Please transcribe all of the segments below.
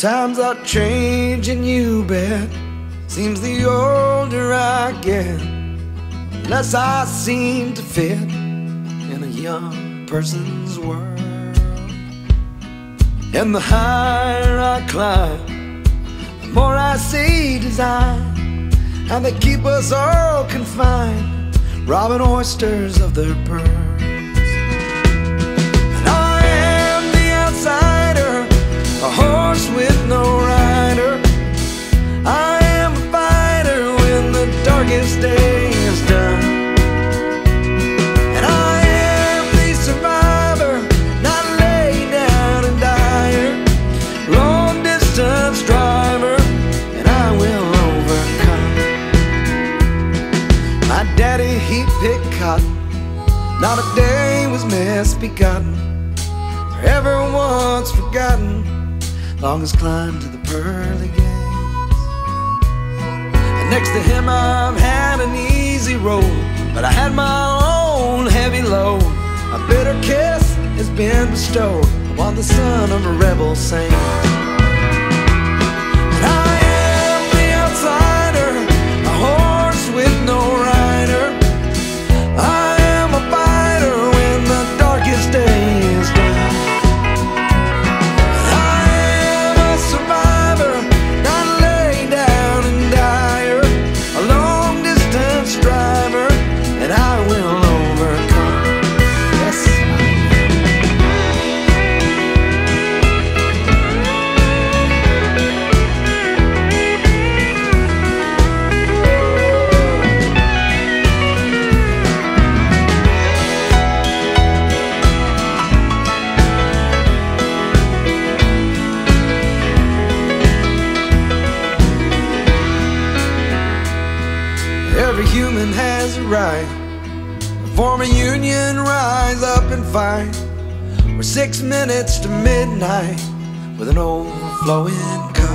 Times are changing, you bet. Seems the older I get, less I seem to fit in a young person's world. And the higher I climb, the more I see design, how they keep us all confined, robbing oysters of their pearls. A horse with no rider, I am a fighter when the darkest day is done. And I am the survivor, not laid down and dire, long distance driver, and I will overcome. My daddy, he picked cotton, not a day was misbegotten, forever once forgotten, longest climb to the pearly gates. And next to him I've had an easy road, but I had my own heavy load. A bitter kiss has been bestowed upon the son of a rebel saint. And I am the outsider, a horse with no rider. I am a fighter when the darkest day is done. Form a union, rise up and fight. We're 6 minutes to midnight with an overflowing cup.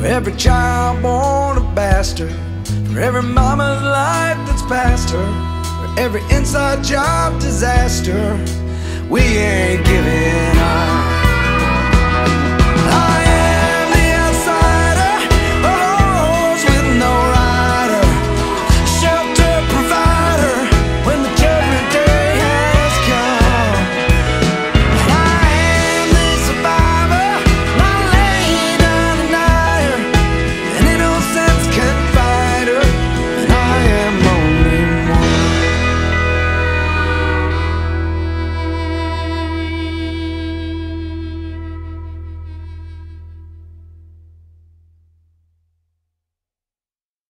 For every child born a bastard, for every mama's life that's past her, for every inside job disaster, we ain't giving up.